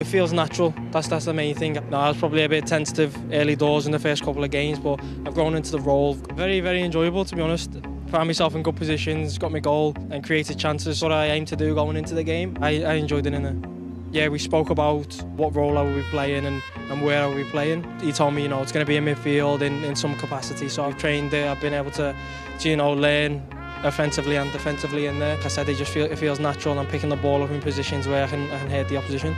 It feels natural, that's the main thing. No, I was probably a bit tentative early doors in the first couple of games, but I've grown into the role. Very, very enjoyable, to be honest. Found myself in good positions, got my goal and created chances. What I aim to do going into the game, I enjoyed it in there. Yeah, we spoke about what role I would be playing and where I would be playing. He told me, you know, it's going to be in midfield in some capacity, so I've trained there. I've been able to, you know, learn offensively and defensively in there. Like I said, it feels natural. I'm picking the ball up in positions where I can hurt the opposition.